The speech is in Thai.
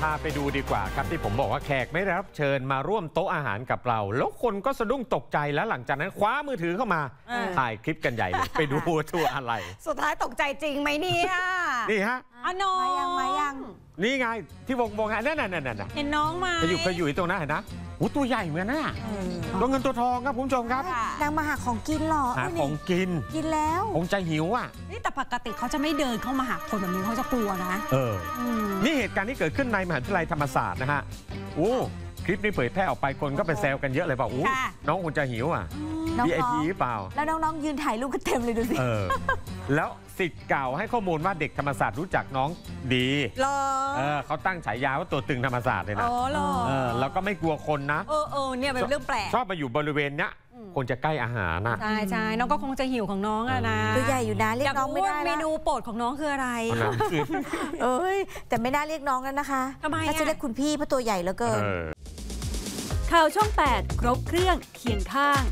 พาไปดูดีกว่าครับที่ผมบอกว่าแขกไม่ได้รับเชิญมาร่วมโต๊ะอาหารกับเราแล้วคนก็สะดุ้งตกใจแล้วหลังจากนั้นคว้ามือถือเข้ามาถ่ายคลิปกันใหญ่เลยไปดูตัวอะไรสุดท้ายตกใจจริงไหมเนี่ยนี่ฮะน้องมายังนี่ไงที่วงฮะนั่นเห็นน้องมาไปอยู่ตรงนั้นเห็นนะอู้ตัวใหญ่เหมือนน่ะตัวเงินตัวทองครับคุณผู้ชมครับนางมาหาของกินหรอหาของกินแล้วคงใจหิวอ่ะนี่แต่ปกติเขาจะไม่เดินเข้ามาหาคนแบบนี้เขาจะกลัวนะนี่เหตุการณ์ที่เกิดขึ้นในมหาวิทยาลัยธรรมศาสตร์นะฮะโอ้คลิปนี้เผยแพร่ออกไปคนก็ไปแซวกันเยอะเลยบอกอู้น้องคงจะหิวอ่ะ VIP หรือเปล่าแล้วน้องๆยืนถ่ายรูปกันเต็มเลยดูสิแล้วศิษย์เก่าให้ข้อมูลว่าเด็กธรรมศาสตร์รู้จักน้องดีเขาตั้งฉายาว่าตัวตึงธรรมศาสตร์เลยนะแล้วก็ไม่กลัวคนนะเนี่ยเป็นเรื่องแปลกชอบมาอยู่บริเวณเนี้ยคนจะใกล้อาหารนะใช่ๆน้องก็คงจะหิวของน้องอะนะตัวใหญ่อยู่นะเรียกน้องไม่ได้เมนูโปรดของน้องคืออะไรเอ้ยแต่ไม่น่าเรียกน้องแล้วนะคะทำไมจะเรียกคุณพี่เพราะตัวใหญ่เหลือเกินข่าวช่อง 8 ครบเครื่องเคียงข้าง